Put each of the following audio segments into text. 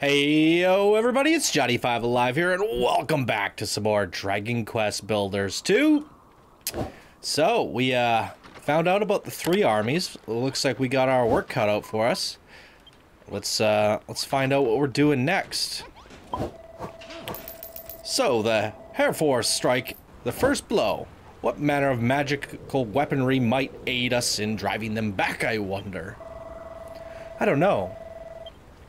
Heyo everybody, it's Jonny FiveAlive here, and welcome back to some more Dragon Quest Builders 2. So, we found out about the three armies. It looks like we got our work cut out for us. Let's find out what we're doing next. So, the Hair Force strike the first blow. What manner of magical weaponry might aid us in driving them back, I wonder? I don't know.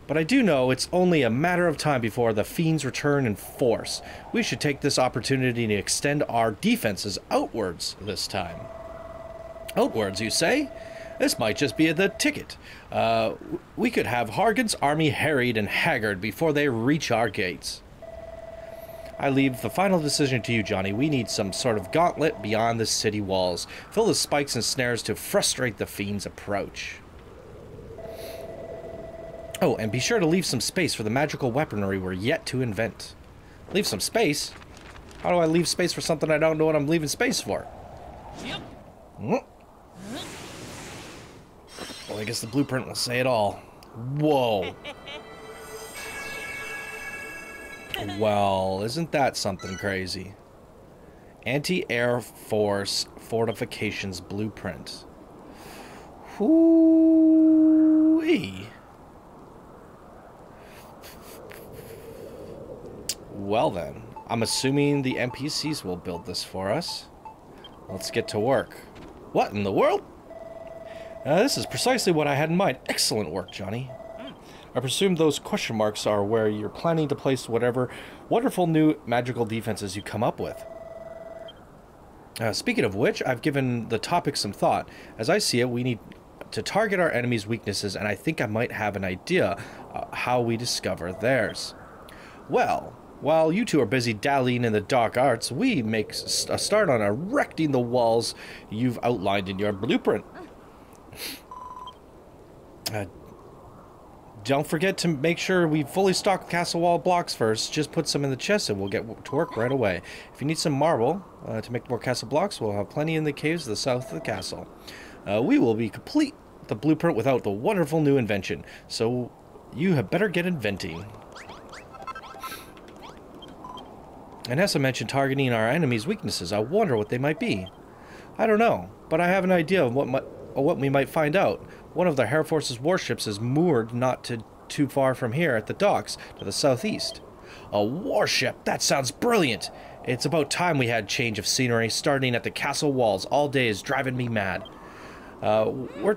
But I do know it's only a matter of time before the fiends return in force. We should take this opportunity to extend our defenses outwards this time. Outwards, you say? This might just be the ticket. We could have Hargan's army harried and haggard before they reach our gates. I leave the final decision to you, Jonny. We need some sort of gauntlet beyond the city walls. Fill the spikes and snares to frustrate the fiends' approach. Oh, and be sure to leave some space for the magical weaponry we're yet to invent. Leave some space? How do I leave space for something I don't know what I'm leaving space for? Well, I guess the blueprint will say it all. Whoa. Well, isn't that something crazy? Anti-Air Force Fortifications Blueprint. Whoo-wee. Well then, I'm assuming the NPCs will build this for us. Let's get to work. What in the world? This is precisely what I had in mind. Excellent work, Jonny. I presume those question marks are where you're planning to place whatever wonderful new magical defenses you come up with. Speaking of which, I've given the topic some thought. As I see it, we need to target our enemies' weaknesses, and I think I might have an idea how we discover theirs. Well, while you two are busy dallying in the dark arts, we make a start on erecting the walls you've outlined in your blueprint. Don't forget to make sure we fully stock castle wall blocks first. Just put some in the chest and we'll get to work right away. If you need some marble to make more castle blocks, we'll have plenty in the caves to the south of the castle. We will be complete the blueprint without the wonderful new invention, so you had better get inventing. Anessa mentioned targeting our enemies' weaknesses. I wonder what they might be. I don't know, but I have an idea of what we might find out. One of the Hair Force's warships is moored not too far from here at the docks to the southeast. A warship? That sounds brilliant! It's about time we had change of scenery, starting at the castle walls. All day is driving me mad. Were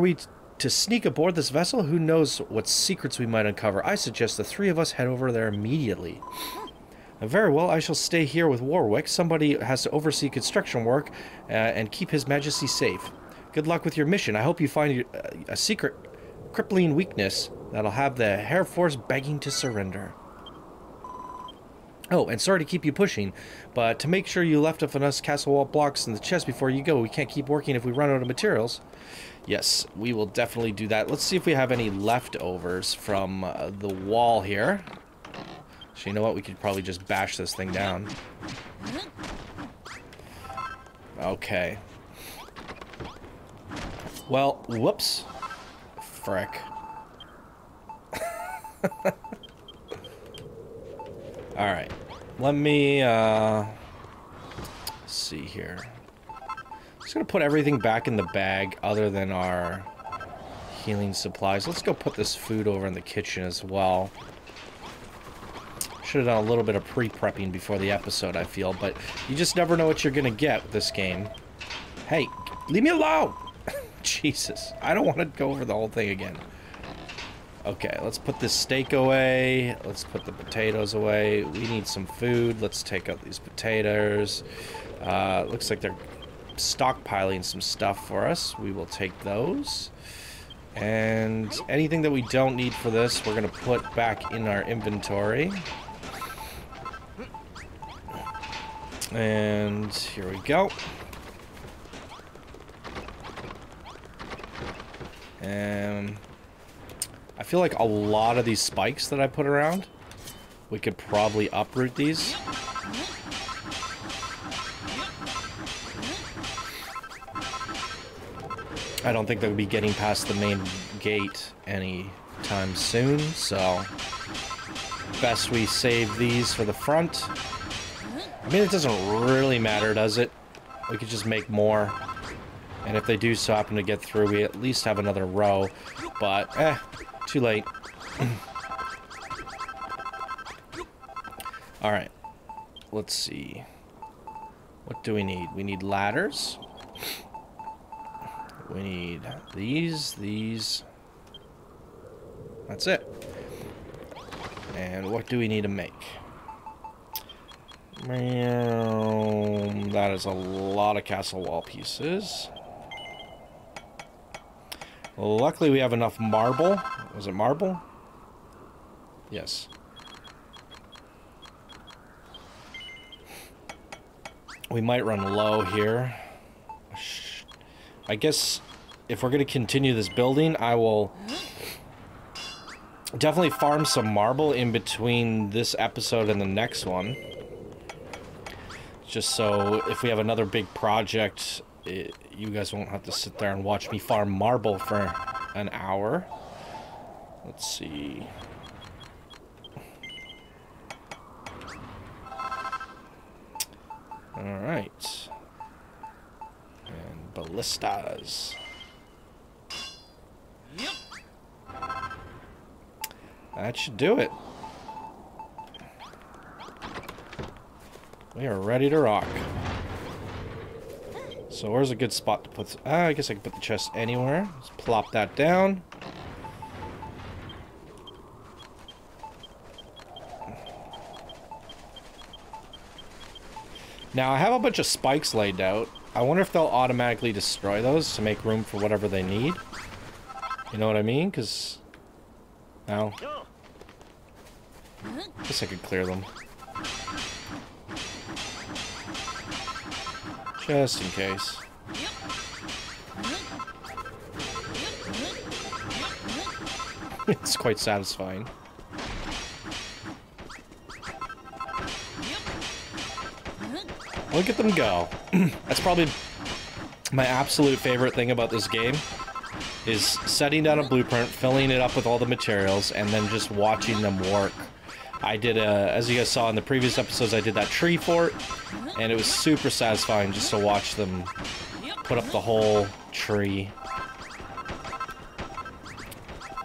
we to sneak aboard this vessel? Who knows what secrets we might uncover? I suggest the three of us head over there immediately. Very well, I shall stay here with Warwick. Somebody has to oversee construction work and keep His Majesty safe. Good luck with your mission. I hope you find a secret crippling weakness that'll have the Hair Force begging to surrender. Oh, and sorry to keep you pushing, but to make sure you left off enough castle wall blocks in the chest before you go. We can't keep working if we run out of materials. Yes, we will definitely do that. Let's see if we have any leftovers from the wall here. So you know what? We could probably just bash this thing down. Okay. Well, whoops. Frick. Alright. Let me, see here. Just gonna put everything back in the bag other than our healing supplies. Let's go put this food over in the kitchen as well. Should have done a little bit of pre-prepping before the episode, I feel, but you just never know what you're gonna get with this game. Hey, leave me alone! Jesus, I don't want to go over the whole thing again. Okay, let's put this steak away. Let's put the potatoes away. We need some food. Let's take out these potatoes. Looks like they're stockpiling some stuff for us. We will take those. And anything that we don't need for this, we're going to put back in our inventory. And here we go. I feel like a lot of these spikes that I put around, we could probably uproot these. I don't think they'll be getting past the main gate any time soon, so best we save these for the front. I mean, it doesn't really matter, does it? We could just make more, and if they do so happen to get through, we at least have another row, but eh, too late. Alright, let's see. What do we need? We need ladders. We need these. That's it. And what do we need to make? That is a lot of castle wall pieces. Luckily, we have enough marble. Was it marble? Yes. We might run low here. I guess if we're going to continue this building, I will definitely farm some marble in between this episode and the next one. Just so if we have another big project, you guys won't have to sit there and watch me farm marble for an hour. Let's see. All right. And ballistas. Yep. That should do it. We are ready to rock. So where's a good spot to put... I guess I can put the chest anywhere. Let's plop that down. Now, I have a bunch of spikes laid out. I wonder if they'll automatically destroy those to make room for whatever they need. You know what I mean? Because... now, I guess I could clear them. Just in case. It's quite satisfying. Look at them go. That's probably my absolute favorite thing about this game, is setting down a blueprint, filling it up with all the materials, and then just watching them work. I did, as you guys saw in the previous episodes, I did that tree fort, and it was super satisfying just to watch them put up the whole tree.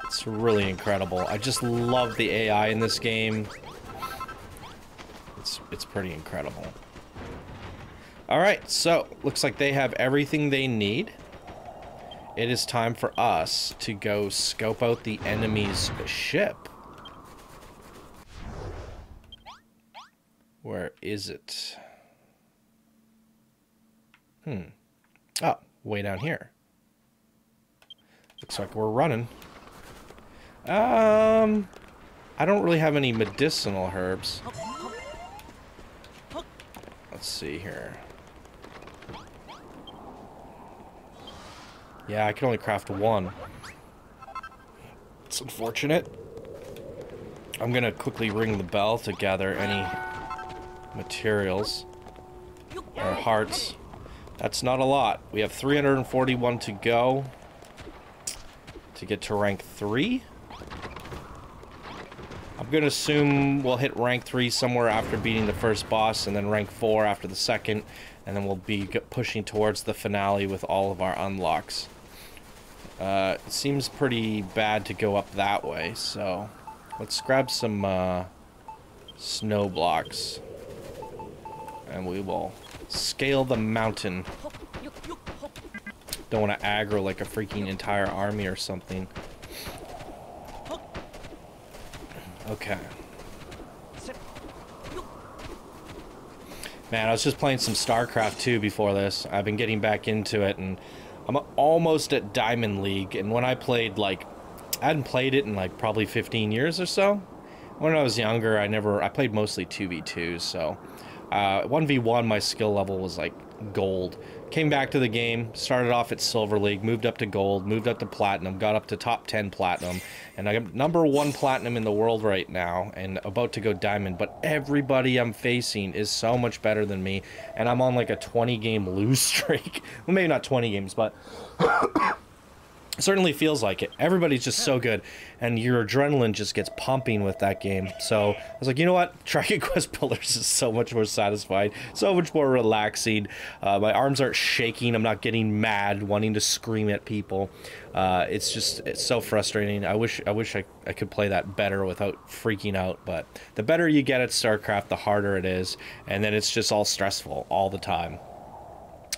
It's really incredible. I just love the AI in this game. It's pretty incredible. Alright, so, looks like they have everything they need. It is time for us to go scope out the enemy's ship. Where is it? Oh, way down here. Looks like we're running. I don't really have any medicinal herbs. Let's see here. Yeah, I can only craft one. It's unfortunate. I'm gonna quickly ring the bell to gather any materials or hearts. That's not a lot. We have 341 to go to get to rank 3. I'm gonna assume we'll hit rank 3 somewhere after beating the first boss, and then rank 4 after the second, and then we'll be pushing towards the finale with all of our unlocks. It seems pretty bad to go up that way, so let's grab some snow blocks, and we will scale the mountain. Don't want to aggro like a freaking entire army or something. Okay. Man, I was just playing some StarCraft 2 before this. I've been getting back into it, and I'm almost at Diamond League. And when I played, like, I hadn't played it in, like, probably 15 years or so. When I was younger, I played mostly 2v2, so 1v1, my skill level was, like, gold. Came back to the game, started off at Silver League, moved up to gold, moved up to platinum, got up to top 10 platinum, and I'm number 1 platinum in the world right now, and about to go diamond, but everybody I'm facing is so much better than me, and I'm on like a 20-game lose streak. Well, maybe not 20 games, but It certainly feels like it. Everybody's just so good, and your adrenaline just gets pumping with that game. So I was like, you know what? Dragon Quest Builders is so much more satisfying, so much more relaxing. My arms aren't shaking. I'm not getting mad, wanting to scream at people. It's just, it's so frustrating. I wish I could play that better without freaking out. But the better you get at StarCraft, the harder it is, and then it's just all stressful all the time.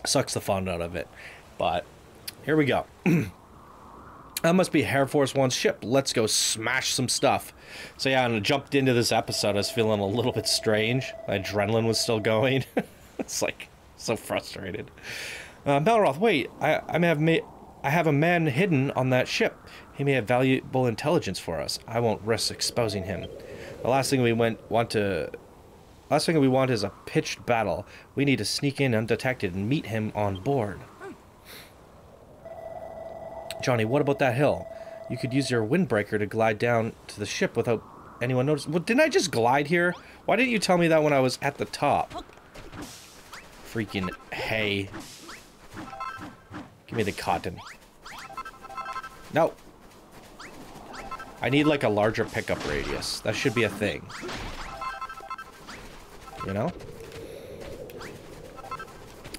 Sucks the fun out of it. But here we go. That must be Hair Force One's ship. Let's go smash some stuff. So yeah, I jumped into this episode. I was feeling a little bit strange. My adrenaline was still going. It's like so frustrated. Malroth, wait. I have a man hidden on that ship. He may have valuable intelligence for us. I won't risk exposing him. The last thing we want is a pitched battle. We need to sneak in undetected and meet him on board. Jonny, what about that hill? You could use your windbreaker to glide down to the ship without anyone noticing. Well, didn't I just glide here? Why didn't you tell me that when I was at the top? Freaking hay. Give me the cotton. No. I need like a larger pickup radius. That should be a thing. You know?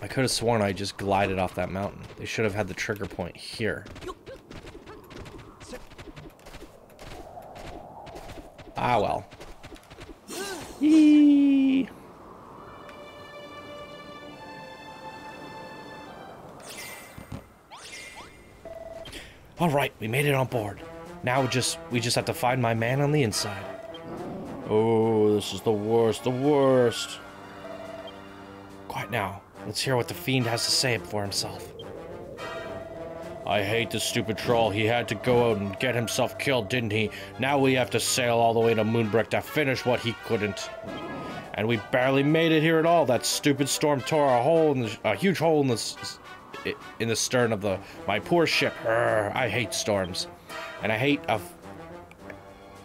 I could have sworn I just glided off that mountain. They should have had the trigger point here. Ah, well. Yee. All right, we made it on board. Now we just have to find my man on the inside. Oh, this is the worst, the worst. Quiet now. Let's hear what the fiend has to say for himself. I hate this stupid troll. He had to go out and get himself killed, didn't he? Now we have to sail all the way to Moonbrick to finish what he couldn't. And we barely made it here at all. That stupid storm tore a hole in a huge hole in the stern of my poor ship. Urgh, I hate storms. And I hate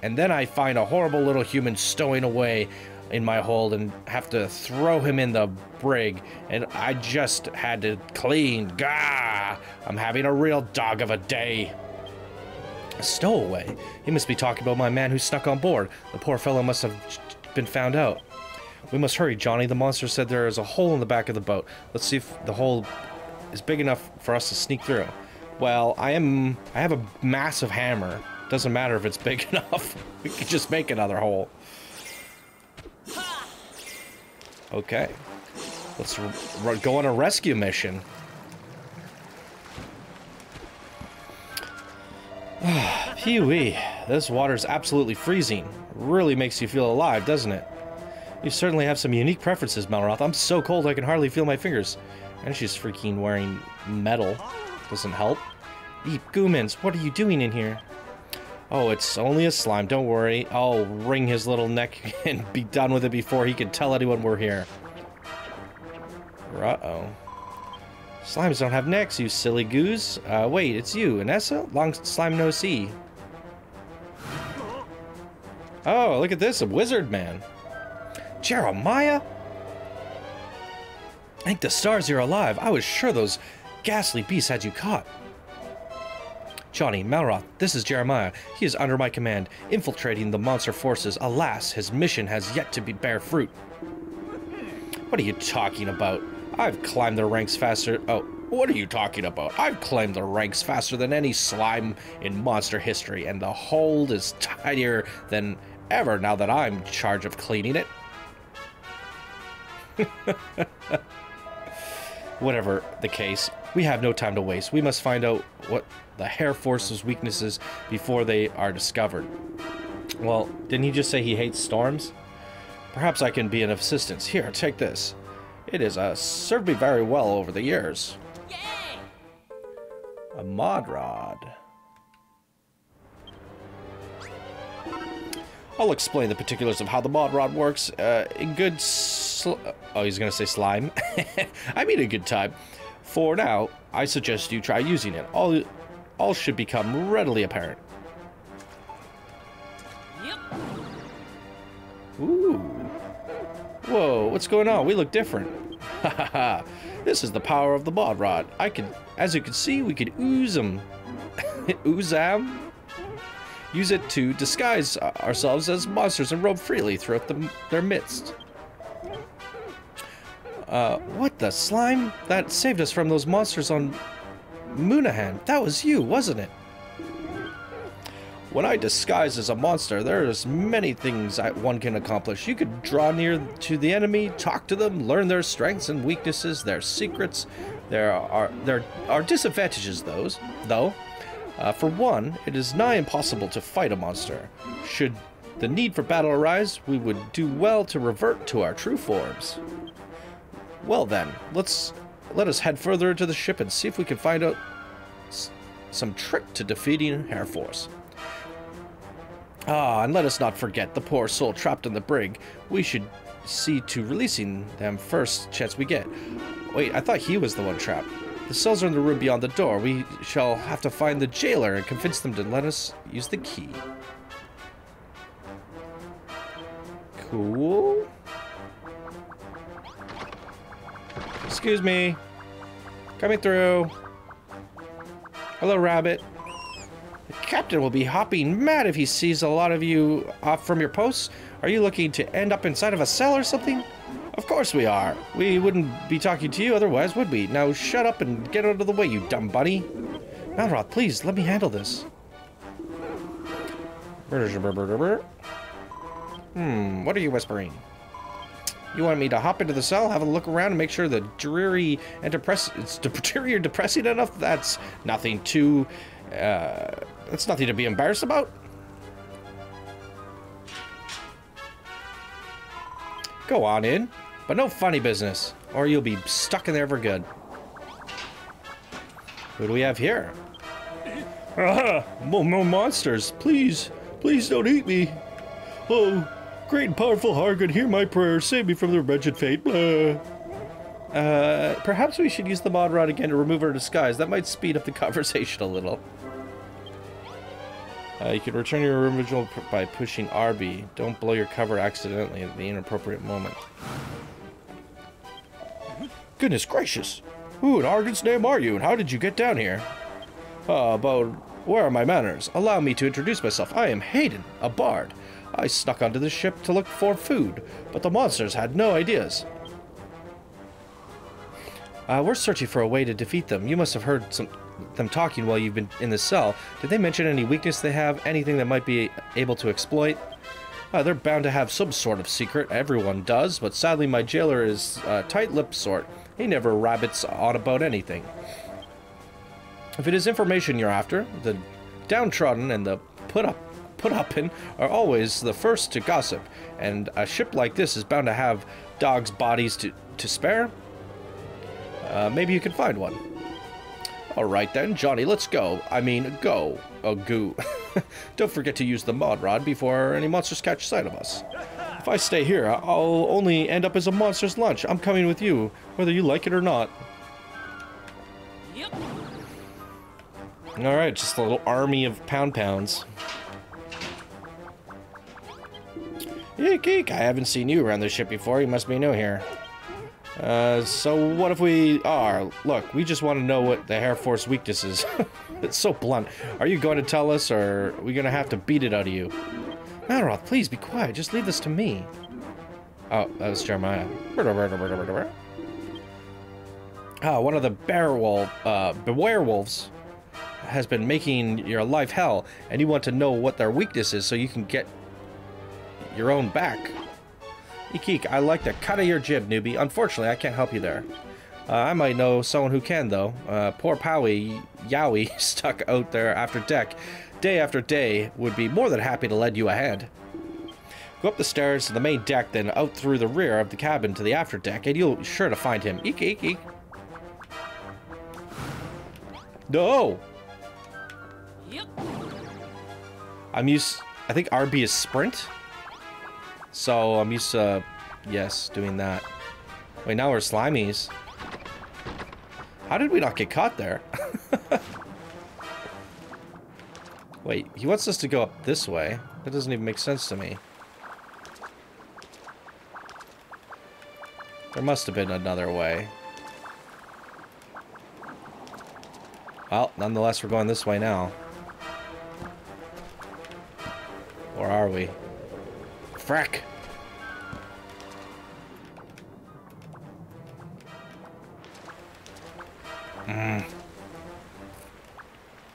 and then I find a horrible little human stowing away in my hold and have to throw him in the brig, and I just had to clean. Gah! I'm having a real dog of a day. A stowaway? He must be talking about my man who snuck on board. The poor fellow must have been found out. We must hurry, Jonny. The monster said there is a hole in the back of the boat. Let's see if the hole is big enough for us to sneak through. Well, I have a massive hammer. Doesn't matter if it's big enough. We could just make another hole. Okay, let's go on a rescue mission. Pee-wee, this water's absolutely freezing. Really makes you feel alive, doesn't it? You certainly have some unique preferences, Malroth. I'm so cold I can hardly feel my fingers. And she's freaking wearing metal. Doesn't help. Eep, Goomins, what are you doing in here? Oh, it's only a slime, don't worry. I'll wring his little neck and be done with it before he can tell anyone we're here. Uh-oh. Slimes don't have necks, you silly goose. Wait, it's you, Anessa? Long slime no see. Oh, look at this, a wizard man. Jeremiah? Thank the stars you're alive. I was sure those ghastly beasts had you caught. Jonny, Malroth, this is Jeremiah. He is under my command, infiltrating the monster forces. Alas, his mission has yet to bear fruit. What are you talking about? I've climbed the ranks faster. Oh, what are you talking about? I've climbed the ranks faster than any slime in monster history, and the hold is tighter than ever now that I'm in charge of cleaning it. Whatever the case, we have no time to waste. We must find out what the Hair Force's weaknesses before they are discovered. Well, didn't he just say he hates storms? Perhaps I can be an assistance. Here, take this. It has served me very well over the years. Yay! A mod rod. I'll explain the particulars of how the mod rod works in good oh, he's gonna say slime. I mean a good time. For now, I suggest you try using it. All should become readily apparent. Yep. Ooh. Whoa, what's going on? We look different. Ha ha ha. This is the power of the mod rod. As you can see, we could ooze them. Uzam. Use it to disguise ourselves as monsters and roam freely throughout their midst. What the slime? That saved us from those monsters on Moonahan. That was you, wasn't it? When I disguise as a monster, there's many things one can accomplish. You could draw near to the enemy, talk to them, learn their strengths and weaknesses, their secrets. There are disadvantages though. For one, it is nigh impossible to fight a monster. Should the need for battle arise, we would do well to revert to our true forms. Well then, let us head further into the ship and see if we can find out some trick to defeating Hair Force. Ah, and let us not forget the poor soul trapped in the brig. We should see to releasing them first chance we get. Wait, I thought he was the one trapped. The cells are in the room beyond the door. We shall have to find the jailer and convince them to let us use the key. Cool. Excuse me. Coming through. Hello, rabbit. The captain will be hopping mad if he sees a lot of you off from your posts. Are you looking to end up inside of a cell or something? Of course we are. We wouldn't be talking to you otherwise, would we? Now shut up and get out of the way, you dumb bunny. Malroth, please, let me handle this. Hmm, what are you whispering? You want me to hop into the cell, have a look around, and make sure the dreary and dreary or depressing enough? That's nothing too... that's nothing to be embarrassed about. Go on in. But no funny business, or you'll be stuck in there for good. Who do we have here? More monsters. Please, please don't eat me. Oh, great and powerful Hargan, hear my prayer. Save me from their wretched fate. Perhaps we should use the mod rod again to remove our disguise. That might speed up the conversation a little. You can return your original by pushing RB. Don't blow your cover accidentally at the inappropriate moment. Goodness gracious! Who in Hargan's name are you, and how did you get down here? But where are my manners? Allow me to introduce myself. I am Hayden, a bard. I snuck onto the ship to look for food, but the monsters had no ideas. We're searching for a way to defeat them. You must have heard them talking while you've been in the cell. Did they mention any weakness they have? Anything that might be able to exploit? They're bound to have some sort of secret. Everyone does, but sadly my jailer is a tight-lipped sort. He never rabbits on about anything. If it is information you're after, the downtrodden and the put-upin are always the first to gossip, and a ship like this is bound to have dogs' bodies to spare. Maybe you can find one. Alright then, Johnny, let's go. I mean, go. Oh, goo. Don't forget to use the mod rod before any monsters catch sight of us. If I stay here, I'll only end up as a monster's lunch. I'm coming with you, whether you like it or not. Yep. Alright, just a little army of pound-pounds. Eek, eek, I haven't seen you around this ship before. You must be new here. So what if we are? Look, we just want to know what the Hair Force weakness is. It's so blunt. Are you going to tell us, or are we going to have to beat it out of you? Malroth, please be quiet. Just leave this to me. Oh, that was Jeremiah. One of the werewolves has been making your life hell, and you want to know what their weakness is so you can get your own back. Eek, I like the cut of your jib, newbie. Unfortunately, I can't help you there. I might know someone who can, though. Poor Powie, Yowie, stuck out there after deck, day after day, would be more than happy to lend you a hand. Go up the stairs to the main deck, then out through the rear of the cabin to the after deck, and you'll be sure to find him. Eek, eek, eek. No! Yep. I think RB is sprint. So I'm used to, yes, doing that. Wait, now we're slimies. How did we not get caught there? Wait, he wants us to go up this way. That doesn't even make sense to me. There must have been another way. Well, nonetheless, we're going this way now. Where are we? Frack!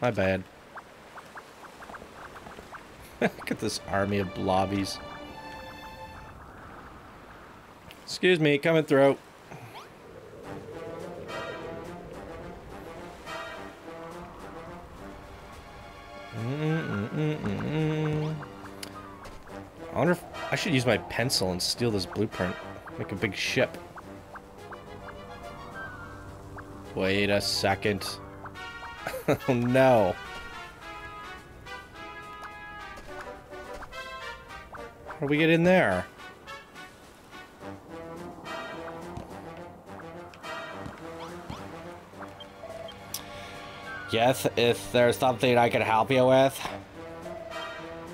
My bad. Look at this army of blobbies. Excuse me, coming through. I wonder if I should use my pencil and steal this blueprint. Make a big ship. Wait a second. Oh no. How do we get in there? Yes, is there something I can help you with?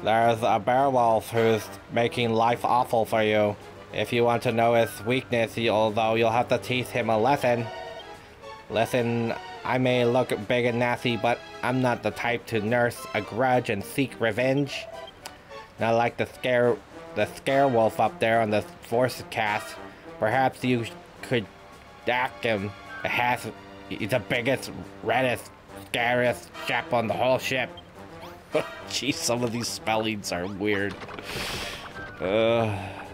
There's a werewolf who's making life awful for you. If you want to know his weakness, you'll have to teach him a lesson. Listen, I may look big and nasty, but I'm not the type to nurse a grudge and seek revenge. Not like the scare wolf up there on the forecast. Perhaps you could ask him. He's the biggest, reddest, scariest chap on the whole ship. Jeez, some of these spellings are weird.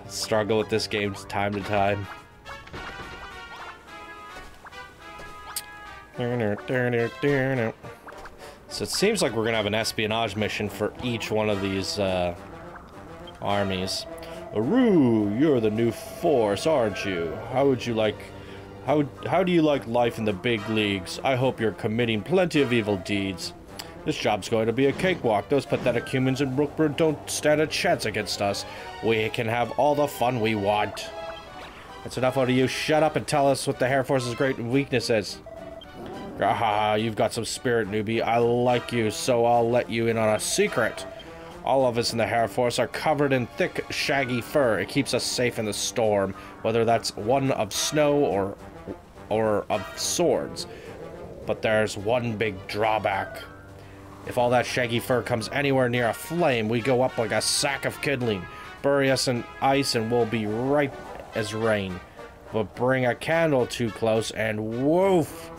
Struggle with this game time to time. So it seems like we're gonna have an espionage mission for each one of these armies. Aru, you're the new force, aren't you? How do you like life in the big leagues? I hope you're committing plenty of evil deeds. This job's going to be a cakewalk. Those pathetic humans in Brookburn don't stand a chance against us. We can have all the fun we want. That's enough out of you. Shut up and tell us what the Hair Force's great weakness is. Ah, you've got some spirit, newbie. I like you, so I'll let you in on a secret. All of us in the Hair Force are covered in thick, shaggy fur. It keeps us safe in the storm, whether that's one of snow or of swords. But there's one big drawback. If all that shaggy fur comes anywhere near a flame, we go up like a sack of kindling. Bury us in ice and we'll be ripe as rain. But bring a candle too close and woof!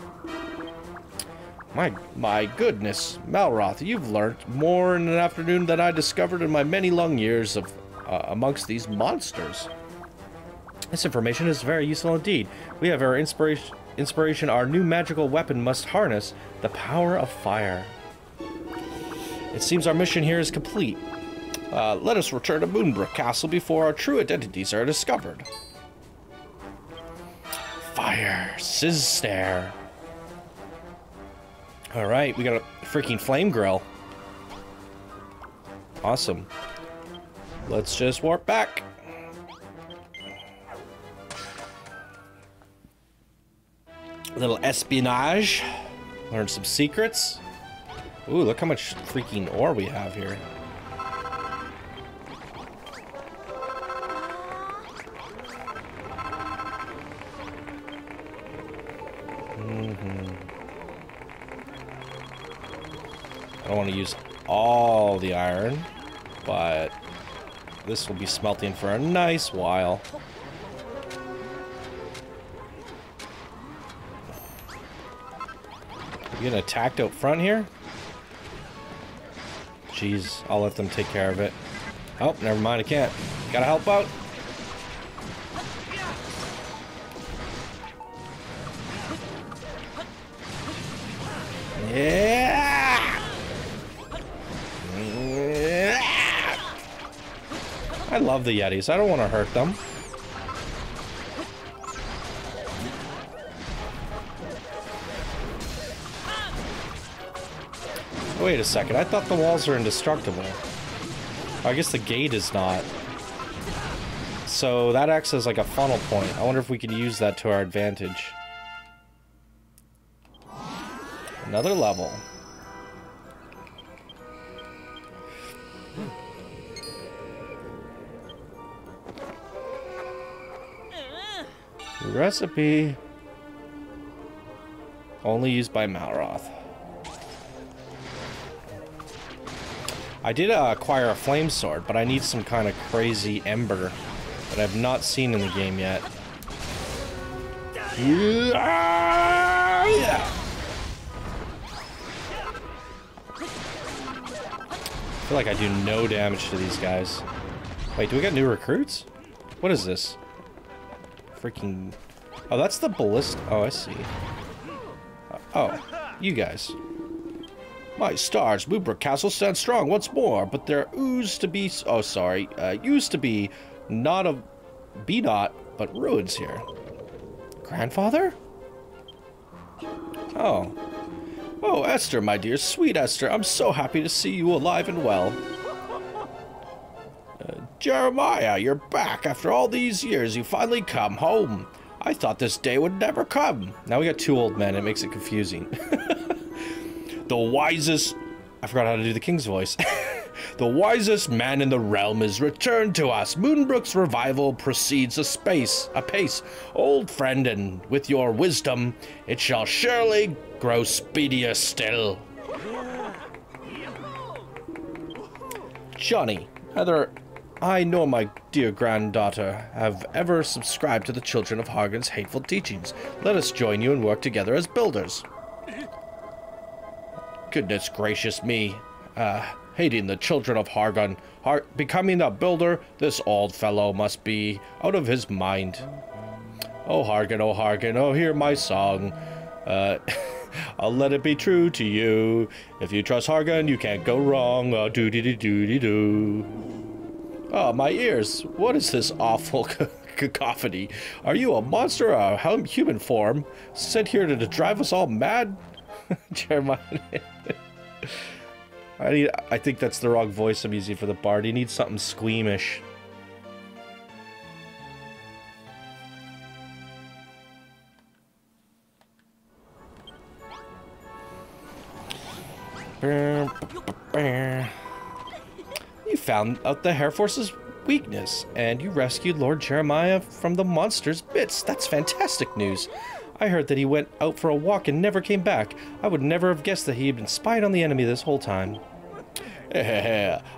My goodness, Malroth, you've learned more in an afternoon than I discovered in my many long years of amongst these monsters. This information is very useful indeed. We have our inspiration. Our new magical weapon must harness the power of fire. It seems our mission here is complete. Let us return to Moonbrook Castle before our true identities are discovered. Fire, sizz stare. Alright, we got a freaking flame grill. Awesome. Let's just warp back. A little espionage. Learn some secrets. Ooh, look how much freaking ore we have here. I don't want to use all the iron, but this will be smelting for a nice while. You getting attacked out front here? Jeez, I'll let them take care of it. Oh, never mind, I can't. Gotta help out. Yeah! I love the Yetis. I don't want to hurt them. Wait a second. I thought the walls are indestructible. I guess the gate is not. So that acts as like a funnel point. I wonder if we can use that to our advantage. Another level. Recipe only used by Malroth. I did acquire a flame sword, but I need some kind of crazy ember that I've not seen in the game yet. Yeah. I feel like I do no damage to these guys. Wait, do we got new recruits? What is this? Freaking... Oh, that's the ballista. Oh, I see. Oh, you guys. My stars, Moonbrook Castle stands strong once more, but there oozed to be... Oh, sorry. Used to be not a... Be not, but ruins here. Grandfather? Oh. Oh, Esther, my dear, sweet Esther, I'm so happy to see you alive and well. Jeremiah, you're back. After all these years, you finally come home. I thought this day would never come. Now we got two old men. It makes it confusing. The wisest... I forgot how to do the king's voice. The wisest man in the realm is returned to us. Moonbrook's revival proceeds apace. Old friend, and with your wisdom, it shall surely grow speedier still. Jonny, Heather, I nor my dear granddaughter have ever subscribed to the children of Hargan's hateful teachings. Let us join you and work together as builders. Goodness gracious me. Hating the children of Hargan. Becoming a builder, this old fellow must be out of his mind. Oh Hargan, oh Hargan, oh hear my song. I'll let it be true to you. If you trust Hargan, you can't go wrong. Oh, doo-dee-dee-doo-dee-doo. Oh, my ears. What is this awful cacophony? Are you a monster or a human form? Sent here to drive us all mad? Jeremiah. I think that's the wrong voice I'm using for the bard. He needs something squeamish. You found out the Hair Force's weakness, and you rescued Lord Jeremiah from the monster's bits. That's fantastic news. I heard that he went out for a walk and never came back. I would never have guessed that he had been spying on the enemy this whole time.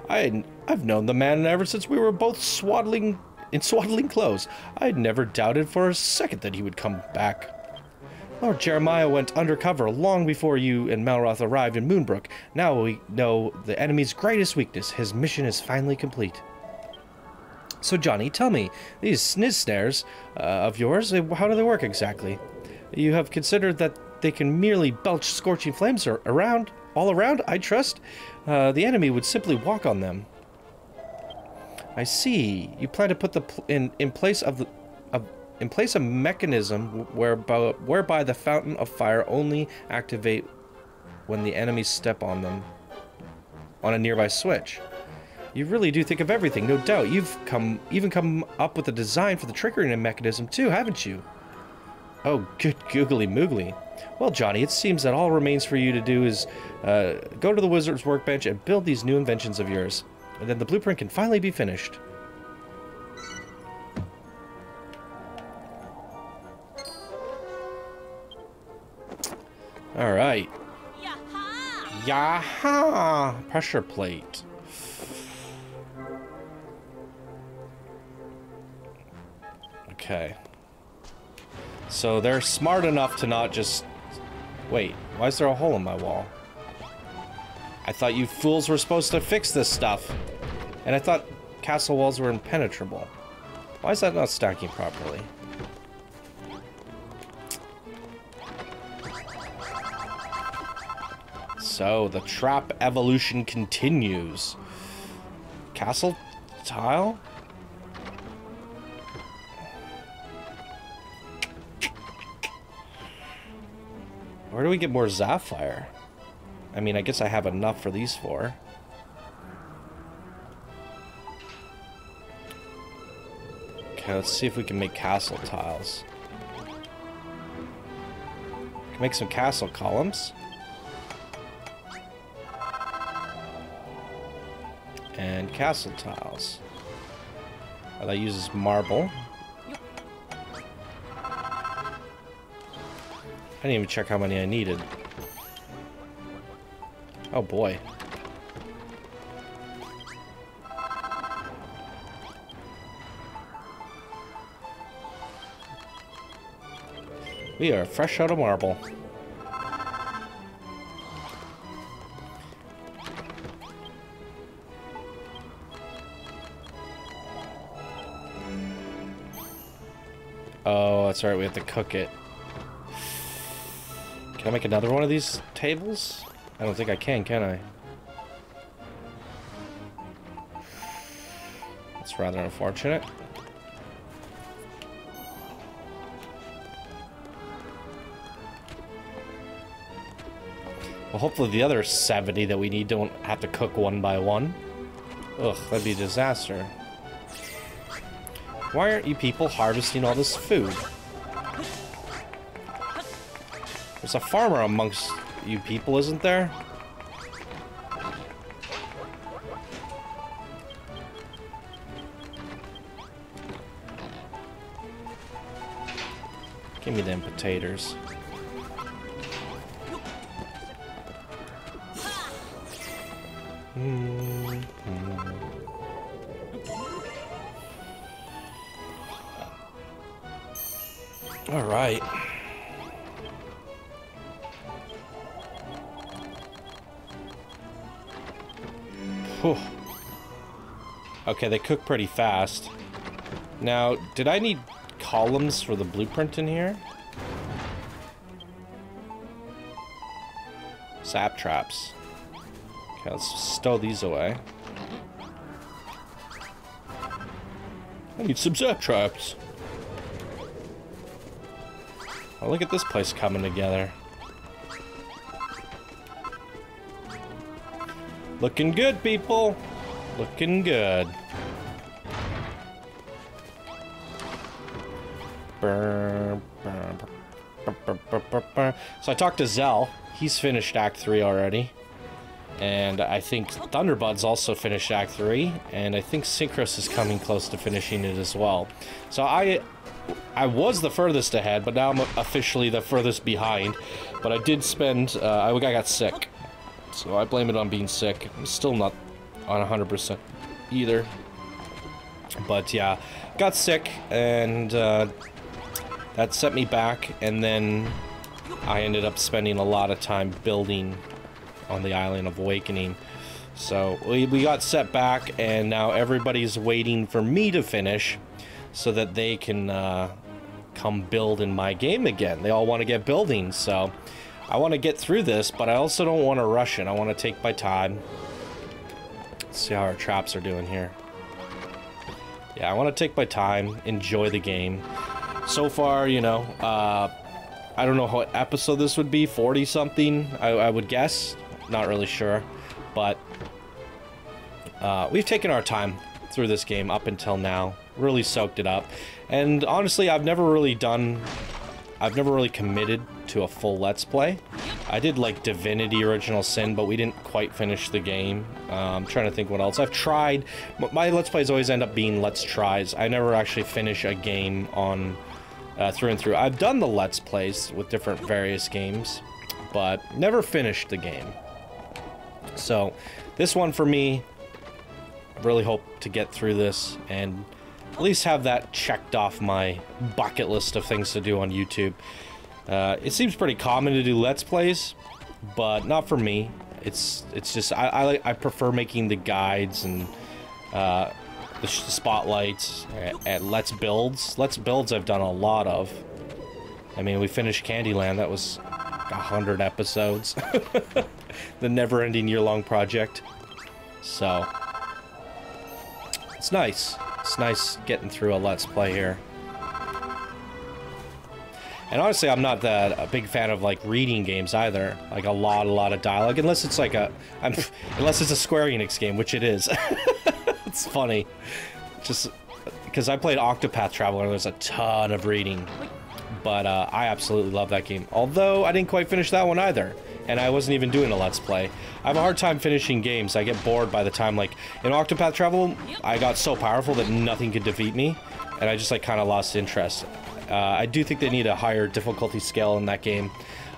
I've known the man ever since we were both in swaddling clothes. I had never doubted for a second that he would come back. Lord Jeremiah went undercover long before you and Malroth arrived in Moonbrook. Now we know the enemy's greatest weakness. His mission is finally complete. So Jonny, tell me, these sniz snares of yours, how do they work exactly? You have considered that they can merely belch scorching flames all around, I trust? The enemy would simply walk on them. I see. You plan to put in place a mechanism whereby the fountain of fire only activate when the enemies step on them on a nearby switch. You really do think of everything, no doubt. You've even come up with a design for the triggering mechanism too, haven't you? Oh, good googly moogly. Well, Jonny, it seems that all remains for you to do is go to the wizard's workbench and build these new inventions of yours. And then the blueprint can finally be finished. Alright. Yaha! Yaha! Pressure plate. Okay. So they're smart enough to not just... Wait, why is there a hole in my wall? I thought you fools were supposed to fix this stuff. And I thought castle walls were impenetrable. Why is that not stacking properly? So, the trap evolution continues. Castle tile? Where do we get more sapphire? I mean, I guess I have enough for these four. Okay, let's see if we can make castle tiles. Can make some castle columns. And castle tiles. Oh, that uses marble. I didn't even check how many I needed. Oh boy. We are fresh out of marble. Oh, that's right, we have to cook it. Can I make another one of these tables? I don't think I can I? That's rather unfortunate. Well, hopefully the other 70 that we need don't have to cook one by one. Ugh, that'd be a disaster. Why aren't you people harvesting all this food? There's a farmer amongst you people, isn't there? Give me them potatoes. All right. Whew. Okay, they cook pretty fast. Now, did I need columns for the blueprint in here? Sap traps. Okay, let's stow these away. I need some sap traps. Oh, look at this place coming together. Looking good, people. Looking good. So I talked to Zell. He's finished Act 3 already. And I think Thunderbud's also finished Act 3. And I think Synchros is coming close to finishing it as well. So I was the furthest ahead, but now I'm officially the furthest behind. But I did spend... I got sick. So I blame it on being sick. I'm still not on 100% either. But yeah, got sick, and that set me back. And then I ended up spending a lot of time building on the Island of Awakening. So we got set back, and now everybody's waiting for me to finish, so that they can come build in my game again. They all want to get building, so I want to get through this, but I also don't want to rush it. I want to take my time. Let's see how our traps are doing here. Yeah, I want to take my time, enjoy the game. So far, you know, I don't know what episode this would be, 40-something, I would guess. Not really sure, but we've taken our time through this game up until now. Really soaked it up, and honestly I've never really committed to a full let's play. I did like Divinity Original Sin, but we didn't quite finish the game. I'm trying to think what else I've tried. My let's plays always end up being let's tries. I never actually finish a game on through and through. I've done the let's plays with different various games, but never finished the game. So this one for me, I really hope to get through this and at least have that checked off my bucket list of things to do on YouTube. It seems pretty common to do Let's Plays, but not for me. It's just, I prefer making the guides and the spotlights at Let's Builds. Let's Builds I've done a lot of. I mean, we finished Candyland. That was 100 episodes. The never-ending year-long project. So, it's nice. It's nice getting through a Let's Play here. And honestly, I'm not that a big fan of like reading games either. Like a lot of dialogue, unless it's like unless it's a Square Enix game, which it is. It's funny, just because I played Octopath Traveler. There's a ton of reading, but I absolutely love that game. Although I didn't quite finish that one either. And I wasn't even doing a Let's Play. I have a hard time finishing games. I get bored by the time, like, in Octopath Travel, I got so powerful that nothing could defeat me, and I just, like, kind of lost interest. I do think they need a higher difficulty scale in that game,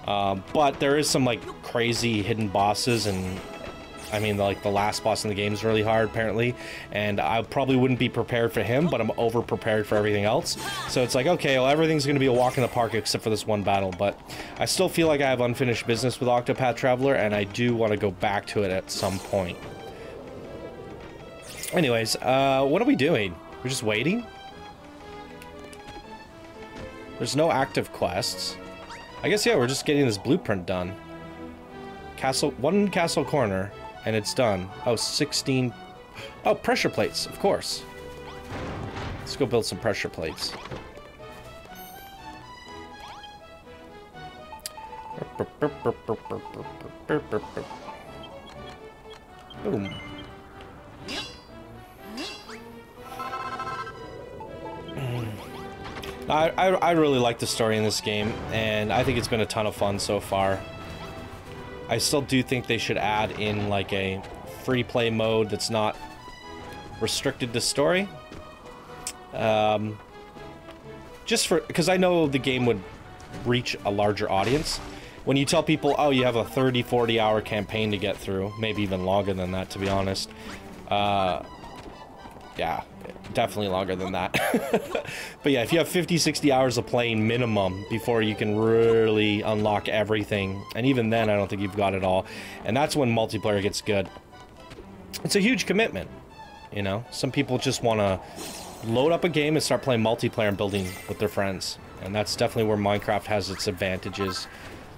but there is some, like, crazy hidden bosses and I mean, like, the last boss in the game is really hard, apparently, and I probably wouldn't be prepared for him, but I'm over-prepared for everything else. So it's like, okay, well, everything's going to be a walk in the park except for this one battle, but I still feel like I have unfinished business with Octopath Traveler, and I do want to go back to it at some point. Anyways, what are we doing? We're just waiting? There's no active quests. I guess, yeah, we're just getting this blueprint done. One castle corner, and it's done. Oh, 16... Oh, pressure plates, of course. Let's go build some pressure plates. Boom. I really like the story in this game, and I think it's been a ton of fun so far. I still do think they should add in, like, a free play mode that's not restricted to story. Just for... because I know the game would reach a larger audience. When you tell people, oh, you have a 30, 40-hour campaign to get through, maybe even longer than that, to be honest. Yeah, definitely longer than that. But yeah, if you have 50, 60 hours of playing minimum before you can really unlock everything, and even then I don't think you've got it all, and that's when multiplayer gets good. It's a huge commitment, you know? Some people just want to load up a game and start playing multiplayer and building with their friends, and that's definitely where Minecraft has its advantages.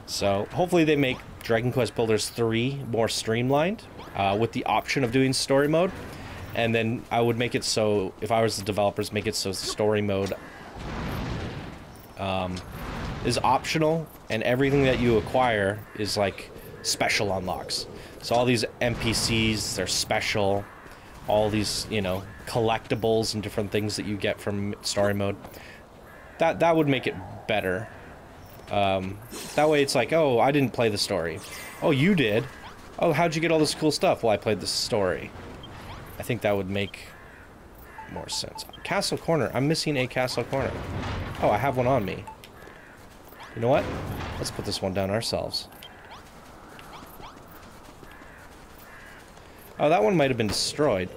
So hopefully they make Dragon Quest Builders 3 more streamlined, with the option of doing story mode. And then I would make it so, if I was the developers, make it so story mode is optional, and everything that you acquire is like special unlocks. So all these NPCs, they're special, all these, you know, collectibles and different things that you get from story mode. That would make it better. That way it's like, oh, I didn't play the story. Oh, you did? Oh, how'd you get all this cool stuff? Well, I played the story. I think that would make more sense. Castle corner. I'm missing a castle corner. Oh, I have one on me. You know what? Let's put this one down ourselves. Oh, that one might have been destroyed.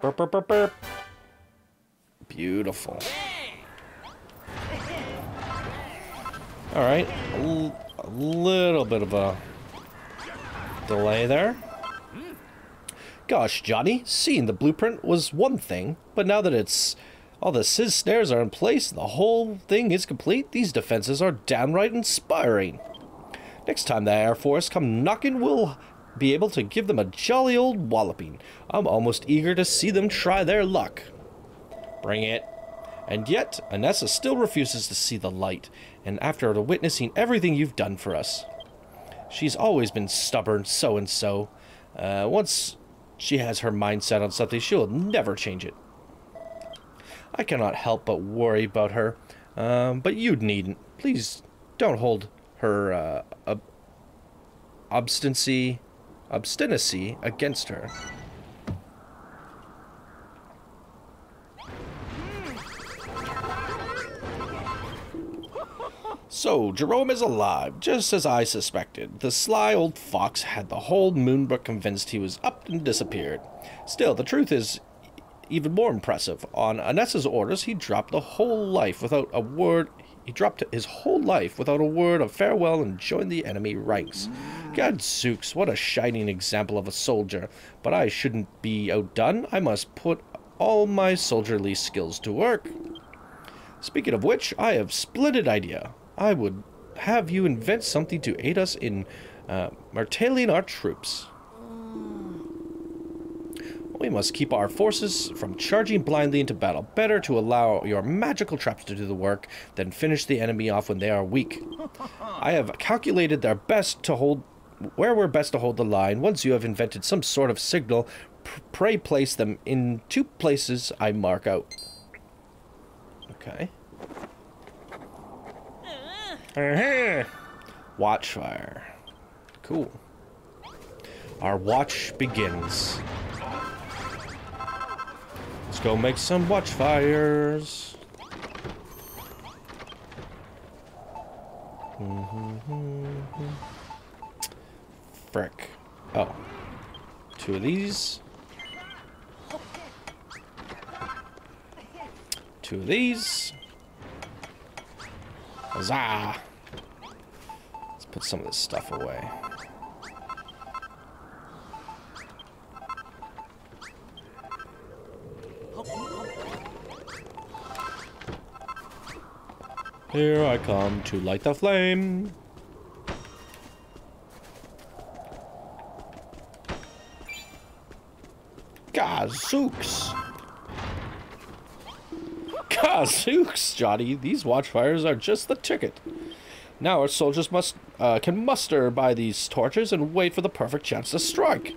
Burp, burp, burp, burp. Beautiful. All right. A little bit of a... delay there. Gosh, Jonny, seeing the blueprint was one thing, but now that it's all the sizz snares are in place and the whole thing is complete, these defenses are downright inspiring. Next time the Air Force come knocking, we'll be able to give them a jolly old walloping. I'm almost eager to see them try their luck. Bring it. And yet, Anessa still refuses to see the light, and after witnessing everything you've done for us. She's always been stubborn, so-and-so. Once she has her mindset on something, she'll never change it. I cannot help but worry about her, but you needn't. Please don't hold her obstinacy against her. So, Jerome is alive, just as I suspected. The sly old fox had the whole Moonbrook convinced he was up and disappeared. Still, the truth is even more impressive. On Anessa's orders, he dropped his whole life without a word of farewell and joined the enemy ranks. Gadzooks, what a shining example of a soldier. But I shouldn't be outdone. I must put all my soldierly skills to work. Speaking of which, I have a splendid idea. I would have you invent something to aid us in marteling our troops. We must keep our forces from charging blindly into battle. Better to allow your magical traps to do the work than finish the enemy off when they are weak. I have calculated we're best to hold the line. Once you have invented some sort of signal, pray place them in two places I mark out. Okay. Uh-huh. Watchfire. Cool. Our watch begins. Let's go make some watchfires. Frick. Oh. Two of these. Two of these. Huzzah! Let's put some of this stuff away. Here I come to light the flame. Gazooks! Gazooks, Johnny! These watchfires are just the ticket. Now our soldiers must can muster by these torches and wait for the perfect chance to strike.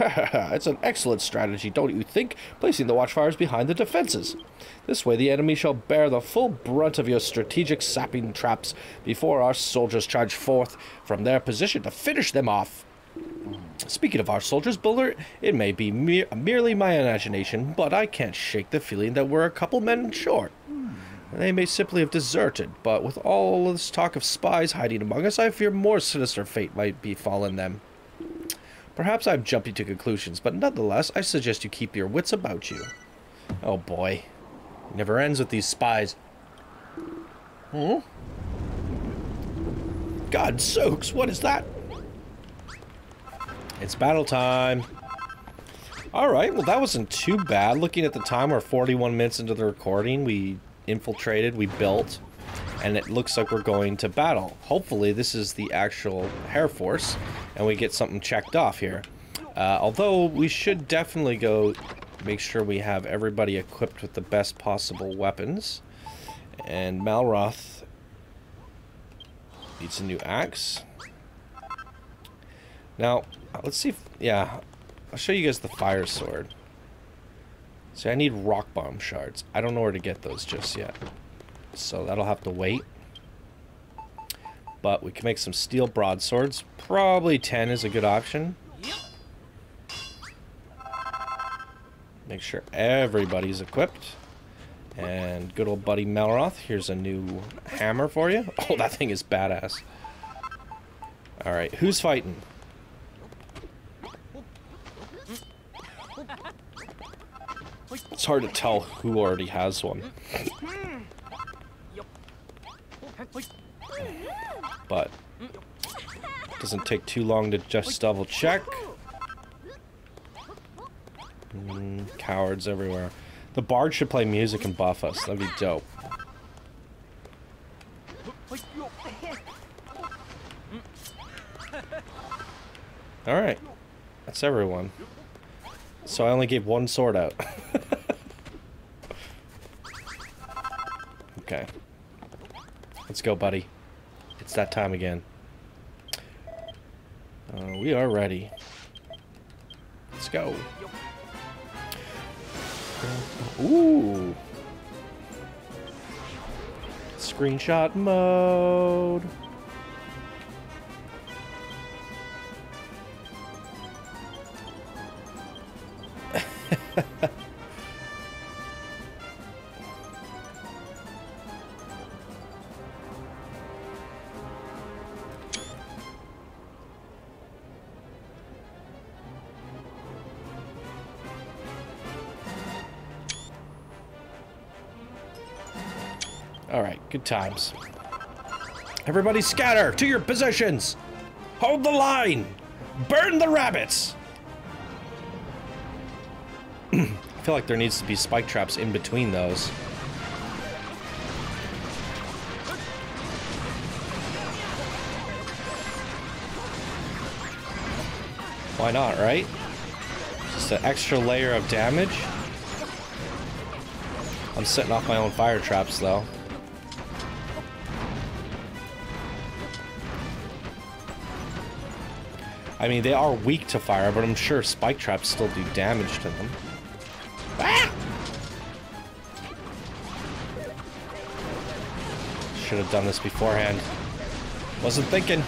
It's an excellent strategy, don't you think? Placing the watchfires behind the defenses. This way the enemy shall bear the full brunt of your strategic sapping traps before our soldiers charge forth from their position to finish them off. Speaking of our soldiers, Builder, it may be merely my imagination, but I can't shake the feeling that we're a couple men short. They may simply have deserted, but with all this talk of spies hiding among us, I fear more sinister fate might befallen them. Perhaps I'm jumping to conclusions, but nonetheless, I suggest you keep your wits about you. Oh boy. It never ends with these spies. Hmm? God soaks, what is that? It's battle time. Alright, well that wasn't too bad. Looking at the time, we're 41 minutes into the recording. We infiltrated, we built, and it looks like we're going to battle. Hopefully this is the actual Hair Force, and we get something checked off here. Although we should definitely go make sure we have everybody equipped with the best possible weapons. And Malroth needs a new axe. Now, let's see if, yeah, I'll show you guys the fire sword. So I need rock bomb shards. I don't know where to get those just yet. So that'll have to wait. But we can make some steel broadswords. Probably 10 is a good option. Make sure everybody's equipped. And good old buddy Malroth, here's a new hammer for you. Oh, that thing is badass. Alright, who's fighting? It's hard to tell who already has one. But it doesn't take too long to just double check. Cowards everywhere. The bard should play music and buff us. That'd be dope. Alright. That's everyone. So I only gave one sword out. Okay. Let's go, buddy. It's that time again. We are ready. Let's go. Ooh. Screenshot mode. Good times. Everybody scatter to your positions. Hold the line. Burn the rabbits. I feel like there needs to be spike traps in between those. Why not, right? Just an extra layer of damage. I'm setting off my own fire traps though. I mean, they are weak to fire, but I'm sure spike traps still do damage to them. Ah! Should have done this beforehand. Wasn't thinking.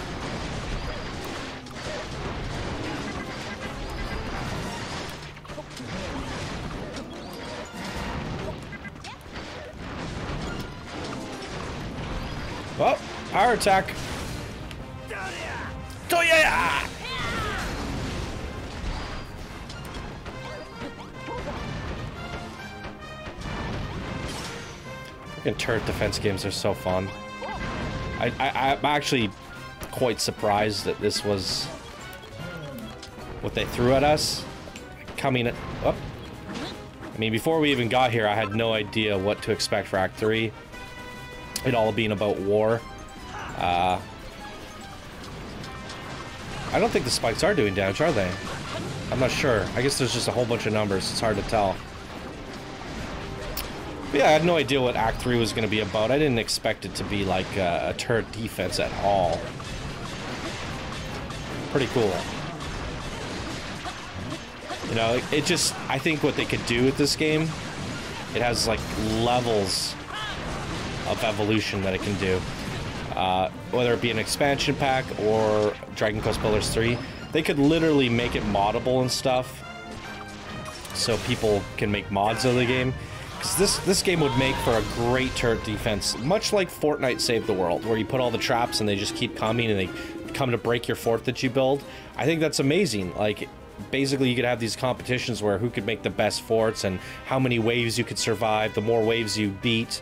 Oh, Power attack. Toya! Freaking turret defense games are so fun. I'm actually quite surprised that this was what they threw at us. Coming up. I mean, before we even got here, I had no idea what to expect for Act 3. It all being about war. I don't think the spikes are doing damage, are they? I'm not sure. I guess there's just a whole bunch of numbers. It's hard to tell. But yeah, I had no idea what Act 3 was going to be about. I didn't expect it to be like a turret defense at all. Pretty cool. You know, it just, I think what they could do with this game, it has like levels of evolution that it can do. Whether it be an expansion pack or Dragon Quest Builders 3, they could literally make it moddable and stuff so people can make mods of the game. Because this game would make for a great turret defense, much like Fortnite Save the World, where you put all the traps and they just keep coming and they come to break your fort that you build. I think that's amazing. Like, basically you could have these competitions where who could make the best forts and how many waves you could survive. The more waves you beat,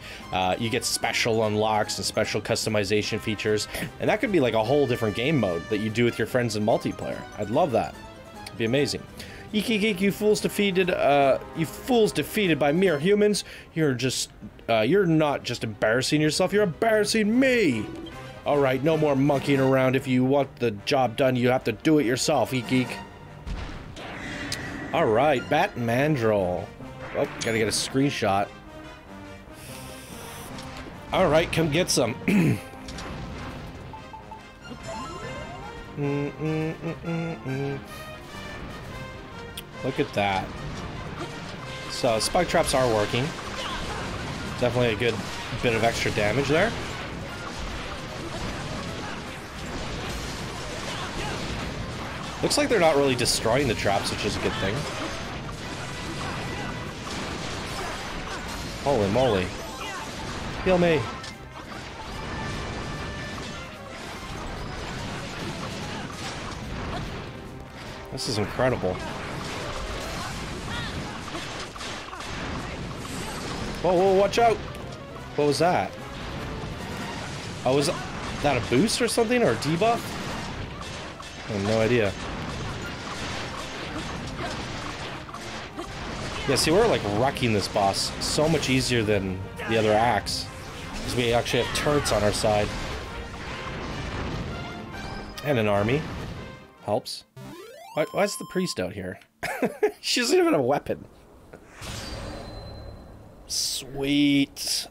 you get special unlocks and special customization features, and that could be like a whole different game mode that you do with your friends in multiplayer. I'd love that. It'd be amazing. Eek, you fools defeated by mere humans. You're not just embarrassing yourself, you're embarrassing me. All right, no more monkeying around. If you want the job done, you have to do it yourself. Eek. All right, Bat Mandrel. Oh, gotta get a screenshot. All right, come get some. Look at that. So spike traps are working. Definitely a good bit of extra damage there. Looks like they're not really destroying the traps, which is a good thing. Holy moly. Heal me. This is incredible. Whoa, watch out! What was that? Oh, was that a boost or something? Or a debuff? I have no idea. Yeah, see, we're like wrecking this boss so much easier than the other acts, because we actually have turrets on our side. And an army. Helps. Why's the priest out here? She doesn't even have a weapon. Sweet.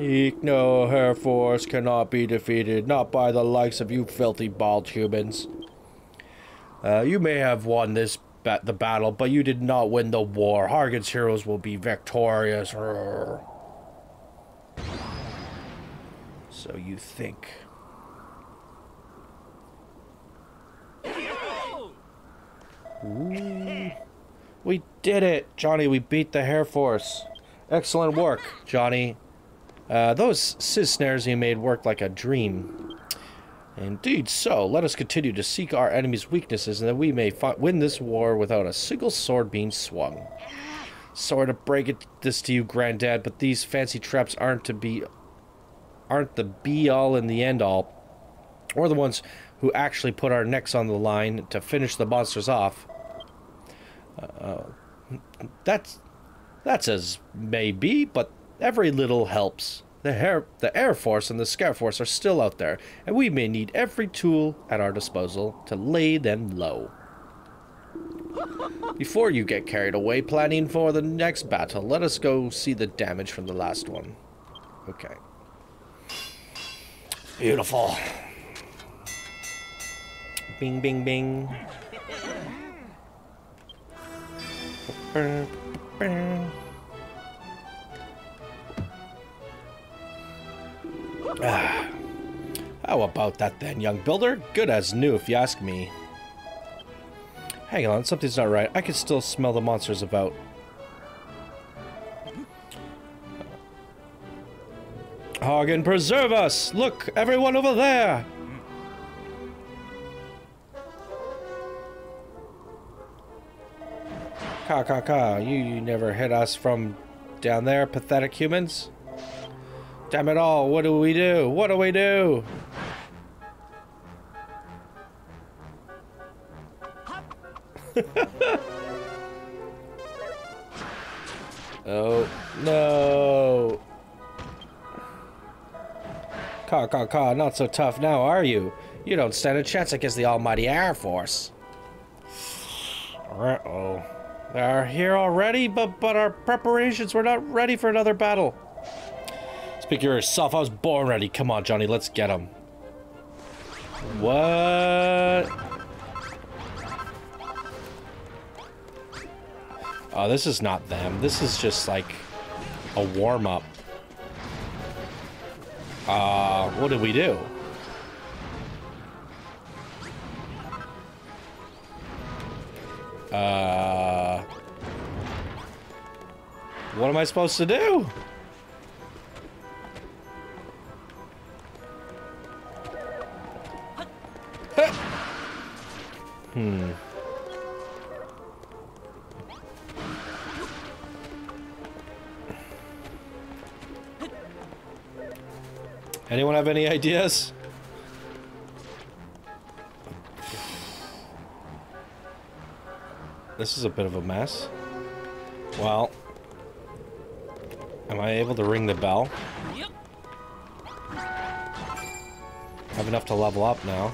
Eek, no, Hair Force cannot be defeated, not by the likes of you filthy bald humans. You may have won this the battle, but you did not win the war. Hargan's heroes will be victorious. Roar. So you think. Ooh. We did it, Jonny. We beat the Hair Force. Excellent work, Jonny. Those Sizz snares you made worked like a dream. Indeed so. Let us continue to seek our enemy's weaknesses, and that we may win this war without a single sword being swung. Sorry to break this to you, Granddad, but these fancy traps aren't the be-all and the end-all. Or the ones who actually put our necks on the line to finish the monsters off. That's as may be, but every little helps. The Air Force and the Scare Force are still out there, and we may need every tool at our disposal to lay them low. Before you get carried away planning for the next battle, let us go see the damage from the last one. Okay. Beautiful. Bing, bing, bing. How about that then, young builder? Good as new, if you ask me. Hang on, something's not right. I can still smell the monsters about. Hargan, preserve us! Look, everyone over there! Ka ka ka, you never hit us from down there, pathetic humans. Damn it all, what do we do? What do we do? Oh, no. Ka ka ka, not so tough now, are you? You don't stand a chance against the almighty Hair Force. Uh-oh. They're here already, but our preparations were not ready for another battle. Speak for yourself, I was born ready. Come on, Jonny, let's get him. What? Oh, this is not them. This is just like a warm-up. What did we do? What am I supposed to do? Huh. Anyone have any ideas? This is a bit of a mess. Well, am I able to ring the bell? Yep. I have enough to level up now.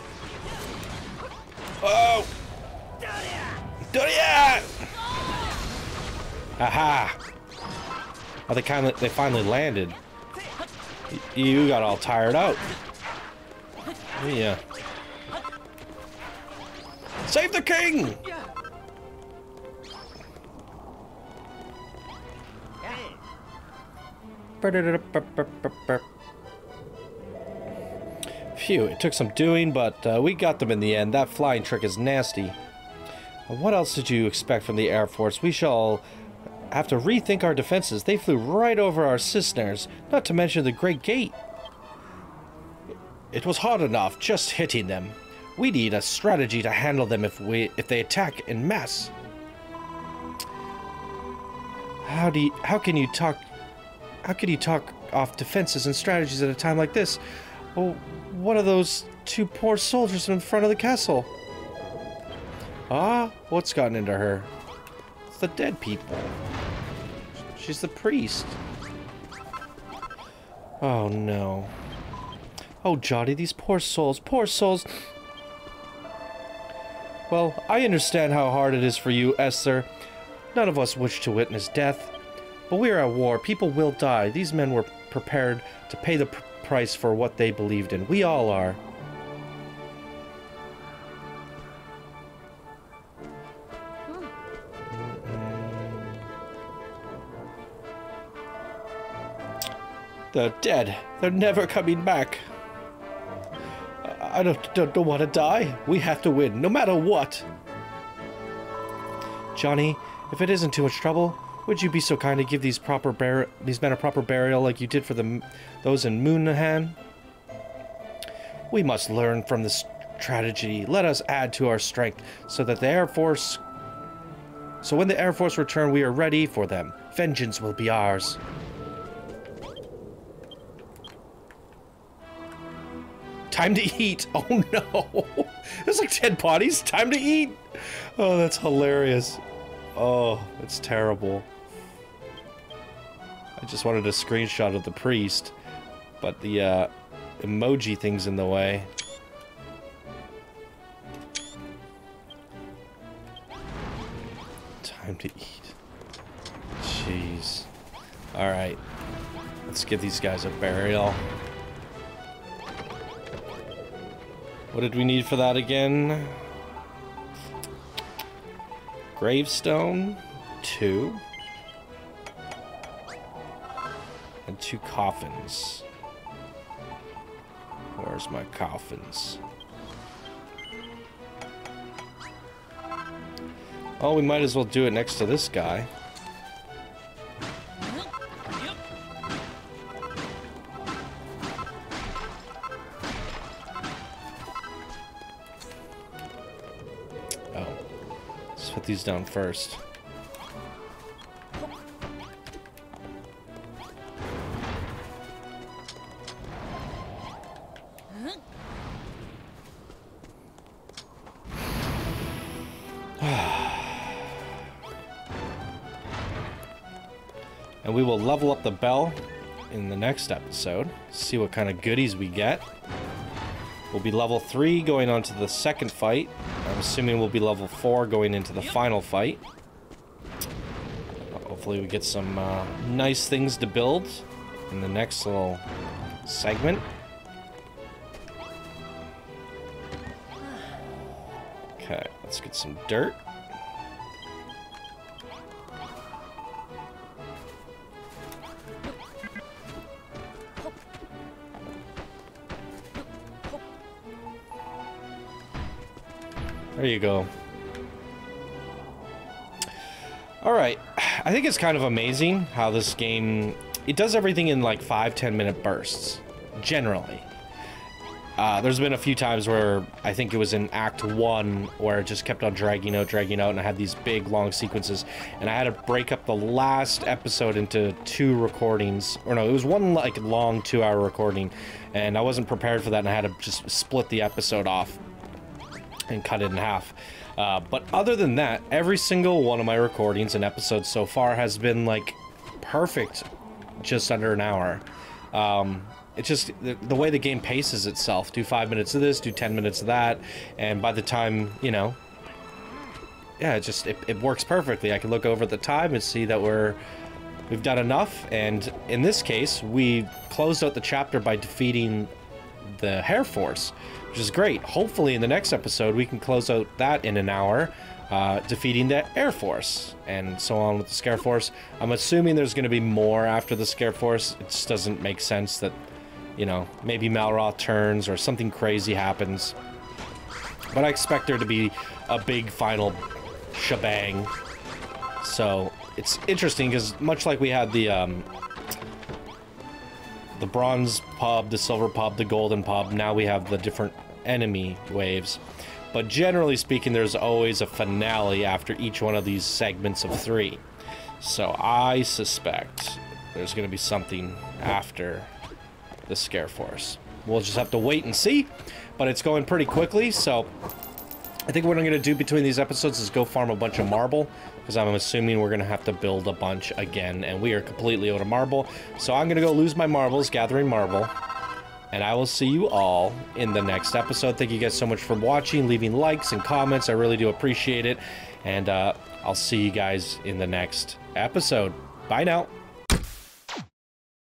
Oh! Doria! Aha! Oh, they finally landed. You got all tired out. Yeah. Save the king! Phew, it took some doing, but we got them in the end. That flying trick is nasty. What else did you expect from the Air Force? We shall have to rethink our defenses. They flew right over our cisterners, not to mention the Great Gate. It was hard enough just hitting them. We need a strategy to handle them if they attack en masse. How can you talk off defenses and strategies at a time like this? Oh, what are those two poor soldiers in front of the castle? Ah, what's gotten into her? It's the dead people. She's the priest. Oh, no. Oh, Jonny, these poor souls, poor souls. Well, I understand how hard it is for you, Esther. None of us wish to witness death. But we are at war. People will die. These men were prepared to pay the price for what they believed in. We all are. They're dead. They're never coming back. I don't want to die. We have to win, no matter what. Jonny, if it isn't too much trouble, would you be so kind to give these men a proper burial like you did for those in Moonahan? We must learn from this tragedy. Let us add to our strength so when the Air Force return, we are ready for them. Vengeance will be ours. Time to eat. Oh no. There's like 10 potties. Time to eat. Oh, that's hilarious. Oh, it's terrible. I just wanted a screenshot of the priest, but the emoji thing's in the way. Time to eat. Jeez. Alright. Let's give these guys a burial. What did we need for that again? Gravestone, 2. And 2 coffins. Where's my coffins? Oh, we might as well do it next to this guy. Let's put these down first. And we will level up the bell in the next episode. See what kind of goodies we get. We'll be level 3 going on to the second fight. I'm assuming we'll be level 4 going into the final fight. Hopefully we get some nice things to build in the next little segment. Okay, let's get some dirt. There you go. Alright, I think it's kind of amazing how this game, it does everything in like 5-10 minute bursts, generally. There's been a few times where I think it was in Act 1 where it just kept on dragging out, and I had these big long sequences, and I had to break up the last episode into 2 recordings, or no, it was one like long 2-hour recording, and I wasn't prepared for that, and I had to just split the episode off and cut it in half. But other than that, every single one of my recordings and episodes so far has been like perfect, just under an hour. It's just the way the game paces itself. Do 5 minutes of this, do 10 minutes of that, and by the time, you know, yeah, it just it works perfectly. I can look over at the time and see that we've done enough, and in this case, we closed out the chapter by defeating the Hair Force, which is great. Hopefully in the next episode we can close out that in an hour, defeating the Air Force, and so on with the Scare Force. I'm assuming there's going to be more after the Scare Force. It just doesn't make sense that, you know, maybe Malroth turns or something crazy happens. But I expect there to be a big final shebang. So it's interesting because much like we had the bronze pub, the silver pub, the golden pub, now we have the different enemy waves. But generally speaking, there's always a finale after each one of these segments of 3. So I suspect there's going to be something after the Scare Force. We'll just have to wait and see, but it's going pretty quickly, so I think what I'm going to do between these episodes is go farm a bunch of marble, because I'm assuming we're going to have to build a bunch again, and we are completely out of marble. So I'm going to go lose my marbles, gathering marble, and I will see you all in the next episode. Thank you guys so much for watching, leaving likes and comments. I really do appreciate it, and I'll see you guys in the next episode. Bye now.